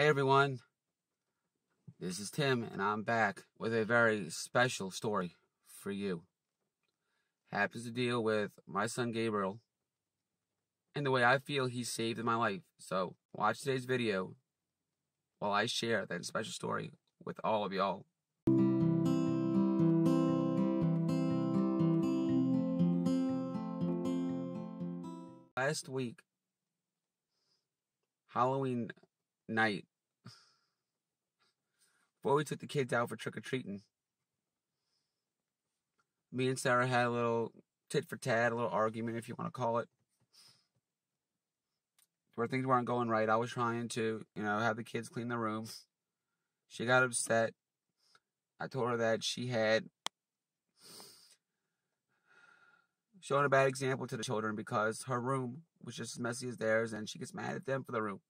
Hey everyone, this is Tim and I'm back with a very special story for you. Happens to deal with my son Gabriel and the way I feel he saved my life. So watch today's video while I share that special story with all of y'all. Last week, Halloween night, before we took the kids out for trick-or-treating, me and Sarah had a little tit-for-tat, a little argument, if you want to call it, where things weren't going right. I was trying to, have the kids clean the room. She got upset. I told her that she had shown a bad example to the children because her room was just as messy as theirs, and she gets mad at them for the room.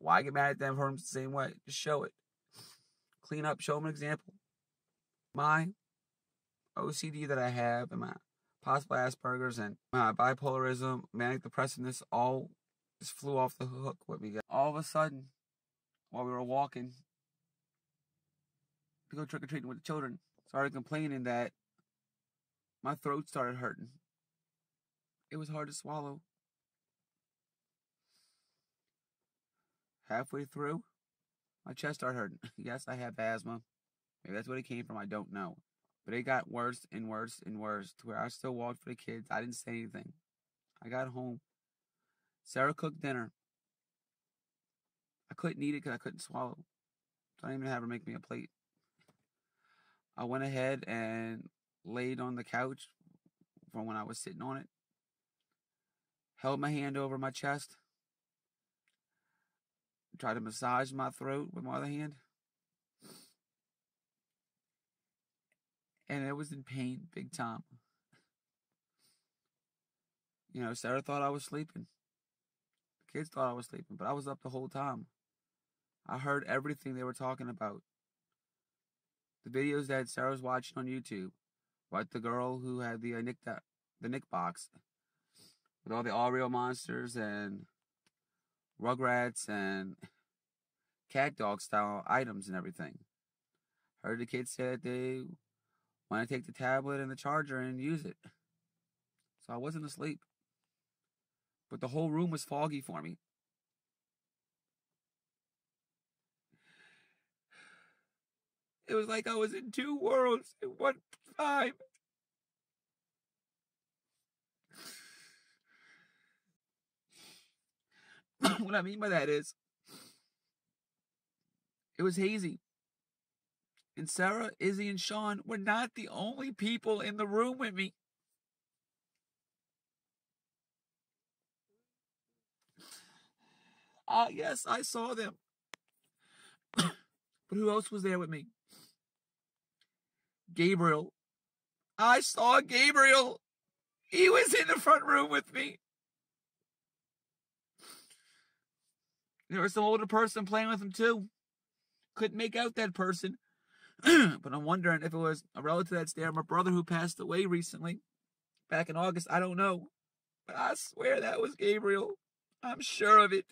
Why get mad at them for them the same way? Just show it. Clean up. Show them an example. My OCD that I have and my possible Asperger's and my bipolarism, manic depressiveness, all just flew off the hook with me. All of a sudden, while we were walking to go trick-or-treating with the children, started complaining that my throat started hurting. It was hard to swallow. Halfway through, my chest started hurting. Yes, I have asthma. Maybe that's where it came from. I don't know. But it got worse and worse and worse to where I still walked for the kids. I didn't say anything. I got home. Sarah cooked dinner. I couldn't eat it because I couldn't swallow. So I didn't even have her make me a plate. I went ahead and laid on the couch from when I was sitting on it. Held my hand over my chest. Tried to massage my throat with my other hand. And it was in pain, big time. Sarah thought I was sleeping. The kids thought I was sleeping, but I was up the whole time. I heard everything they were talking about. The videos that Sarah was watching on YouTube, like the girl who had the Nick box, with all the all-real monsters and Rugrats and Catdog style items and everything. Heard the kids say that they want to take the tablet and the charger and use it. So I wasn't asleep. But the whole room was foggy for me. It was like I was in two worlds at one time. What I mean by that is, it was hazy. And Sarah, Izzy, and Sean were not the only people in the room with me. Yes, I saw them. But who else was there with me? Gabriel. I saw Gabriel. He was in the front room with me. There was some older person playing with him, too. Couldn't make out that person. But I'm wondering if it was a relative that's there, my brother who passed away recently, back in August. I don't know. But I swear that was Gabriel. I'm sure of it.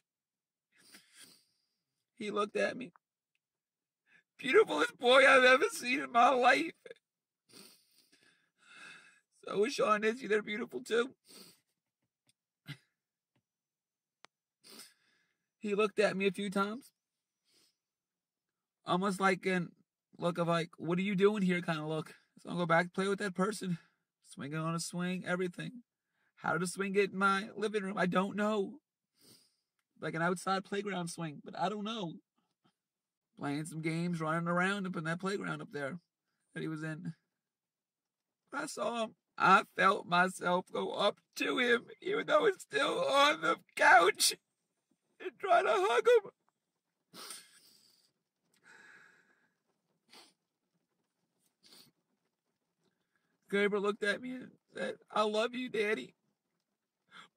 He looked at me. Beautifulest boy I've ever seen in my life. So was Sean and Izzy. They're beautiful, too. He looked at me a few times. Almost like an look of like, what are you doing here kind of look. So I'll go back, play with that person. Swinging on a swing, everything. How did a swing get in my living room? I don't know. Like an outside playground swing, but I don't know. Playing some games, running around up in that playground up there that he was in. But I saw him. I felt myself go up to him, even though it's still on the couch. And try to hug him. Gabriel looked at me and said, I love you, Daddy.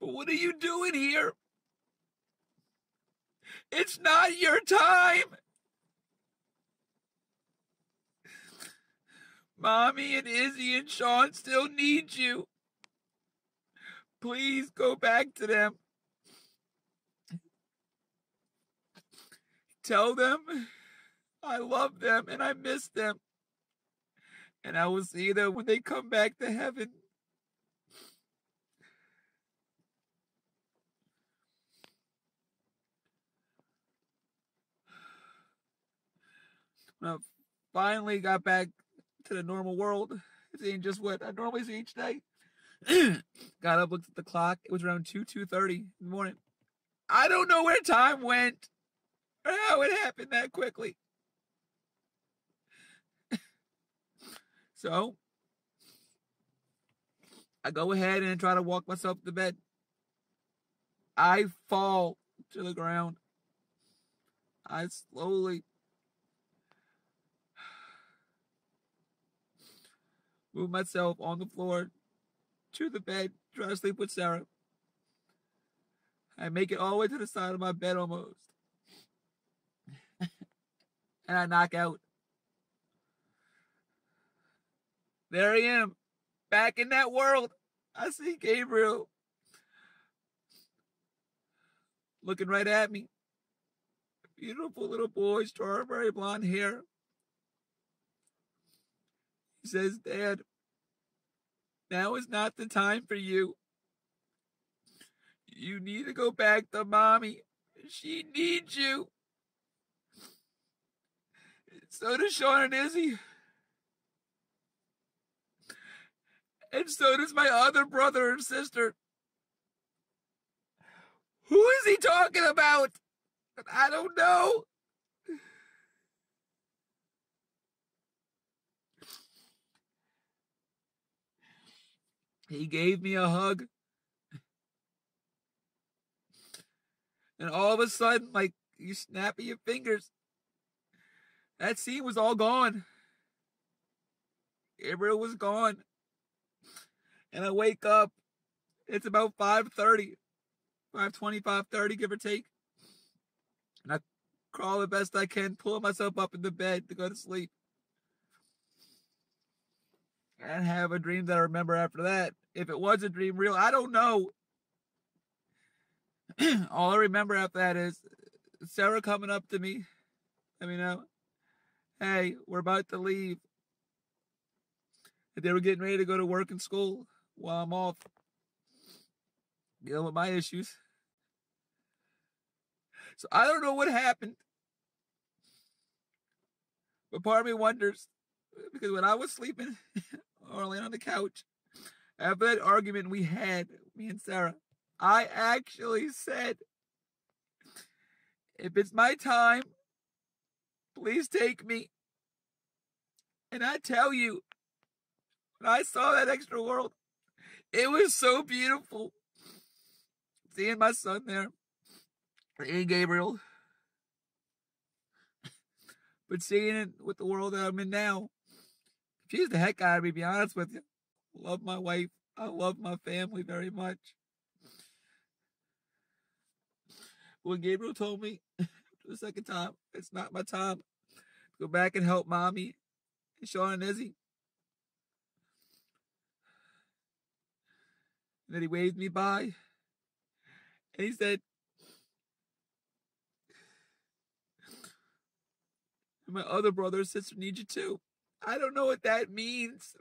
But what are you doing here? It's not your time. Mommy and Izzy and Sean still need you. Please go back to them. tell them I love them and I miss them. And I will see them when they come back to heaven. When I finally got back to the normal world, seeing just what I normally see each day, got up, looked at the clock. It was around 2:30 in the morning. I don't know where time went or how it happened that quickly. So I go ahead and try to walk myself to bed. I fall to the ground. I slowly move myself on the floor to the bed, try to sleep with Sarah. I make it all the way to the side of my bed almost. And I knock out. There I am, back in that world. I see Gabriel looking right at me. Beautiful little boy, strawberry blonde hair. He says, "Dad, now is not the time for you. You need to go back to Mommy. She needs you." So does Sean and Izzy. And so does my other brother and sister. Who is he talking about? I don't know. He gave me a hug. And all of a sudden, like, you snap at your fingers. That scene was all gone. Gabriel was gone. And I wake up. It's about 5:30. 5:20, 5:30, give or take. And I crawl the best I can, pull myself up in the bed to go to sleep. And have a dream that I remember after that. If it was a dream real, I don't know. All I remember after that is Sarah coming up to me. Let me know. Hey, we're about to leave. And they were getting ready to go to work and school. While I'm off dealing with my issues. So I don't know what happened. But part of me wonders, because when I was sleeping or laying on the couch, after that argument we had, me and Sarah, I actually said, if it's my time, please take me. And I tell you, when I saw that extra world, it was so beautiful. Seeing my son there, and Gabriel, but seeing it with the world that I'm in now, she's the heck out of me, to be honest with you. I love my wife. I love my family very much. When Gabriel told me the second time, it's not my time, go back and help Mommy and Sean and Izzy. And then he waved me by. And he said, my other brother and sister need you too. I don't know what that means.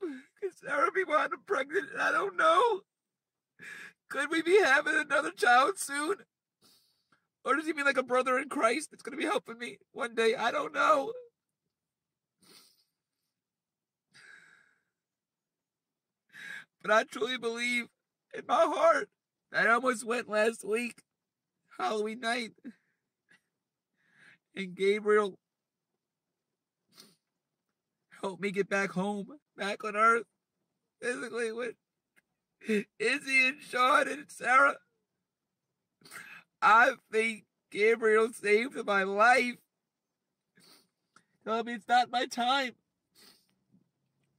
Could Sarah be gotten pregnant? I don't know. Could we be having another child soon? Or does he mean like a brother in Christ that's going to be helping me one day? I don't know. But I truly believe in my heart that I almost went last week, Halloween night. And Gabriel helped me get back home, back on Earth, physically with Izzy and Sean and Sarah. I think Gabriel saved my life. Tell me it's not my time.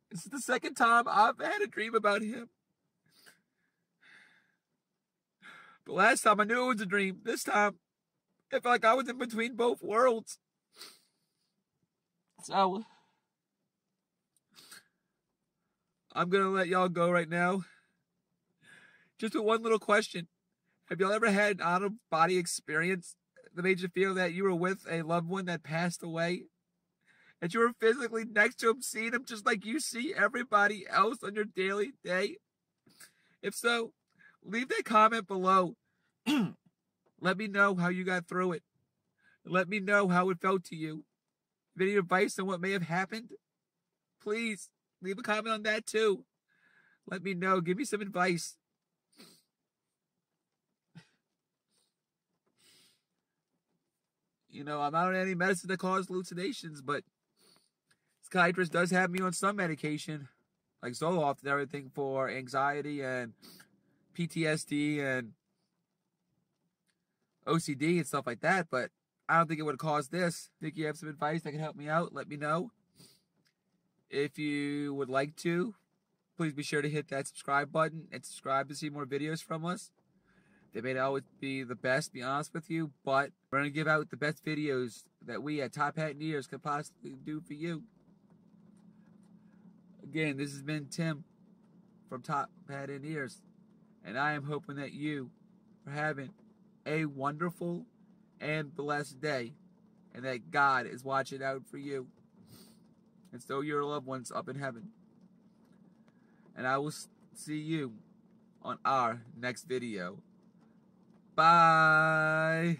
This is the second time I've had a dream about him. But last time I knew it was a dream. This time, I felt like I was in between both worlds. So, I'm going to let y'all go right now. Just with one little question. Have y'all ever had an out-of-body experience? that made you feel that you were with a loved one that passed away? That you were physically next to him, seeing him just like you see everybody else on your daily day? If so, leave that comment below. Let me know how you got through it. Let me know how it felt to you. If any advice on what may have happened, please leave a comment on that too. Let me know. Give me some advice. You know, I'm not on any medicine that causes hallucinations, but psychiatrist does have me on some medication, like Zoloft and everything, for anxiety and PTSD and OCD and stuff like that, but I don't think it would cause this. Think you have some advice that can help me out? Let me know. If you would like to, please be sure to hit that subscribe button and subscribe to see more videos from us. They may not always be the best, be honest with you, but we're going to give out the best videos that we at Top Hat and Ears could possibly do for you. Again, this has been Tim from Top Hat and Ears, and I am hoping that you are having a wonderful and blessed day, and that God is watching out for you, and so your loved ones up in heaven. And I will see you on our next video. Bye.